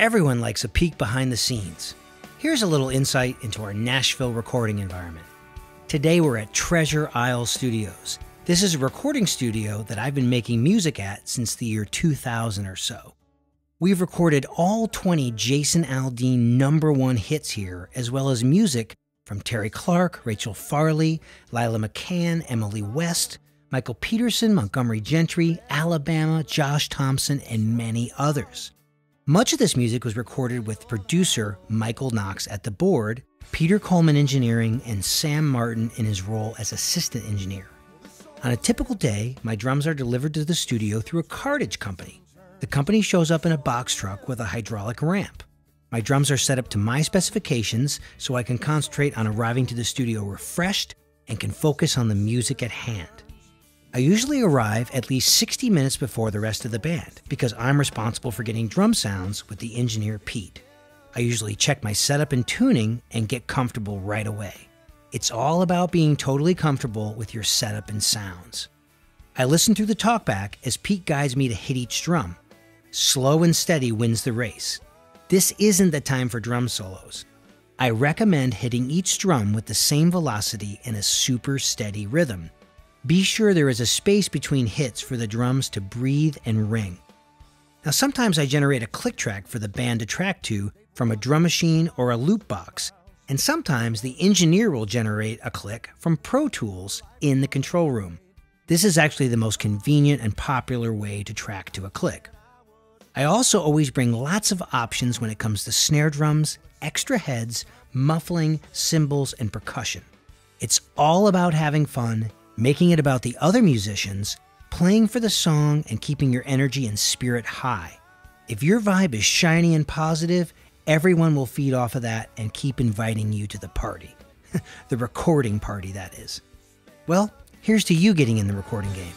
Everyone likes a peek behind the scenes. Here's a little insight into our Nashville recording environment. Today we're at Treasure Isle Studios. This is a recording studio that I've been making music at since the year 2000 or so. We've recorded all 20 Jason Aldean #1 hits here, as well as music from Terry Clark, Rachel Farley, Lila McCann, Emily West, Michael Peterson, Montgomery Gentry, Alabama, Josh Thompson, and many others. Much of this music was recorded with producer Michael Knox at the board, Peter Coleman engineering, and Sam Martin in his role as assistant engineer. On a typical day, my drums are delivered to the studio through a cartage company. The company shows up in a box truck with a hydraulic ramp. My drums are set up to my specifications so I can concentrate on arriving to the studio refreshed and can focus on the music at hand. I usually arrive at least 60 minutes before the rest of the band because I'm responsible for getting drum sounds with the engineer Pete. I usually check my setup and tuning and get comfortable right away. It's all about being totally comfortable with your setup and sounds. I listen through the talkback as Pete guides me to hit each drum. Slow and steady wins the race. This isn't the time for drum solos. I recommend hitting each drum with the same velocity in a super steady rhythm. Be sure there is a space between hits for the drums to breathe and ring. Now sometimes I generate a click track for the band to track to from a drum machine or a loop box, and sometimes the engineer will generate a click from Pro Tools in the control room. This is actually the most convenient and popular way to track to a click. I also always bring lots of options when it comes to snare drums, extra heads, muffling, cymbals, and percussion. It's all about having fun, making it about the other musicians, playing for the song, and keeping your energy and spirit high. If your vibe is shiny and positive, everyone will feed off of that and keep inviting you to the party. The recording party, that is. Well, here's to you getting in the recording game.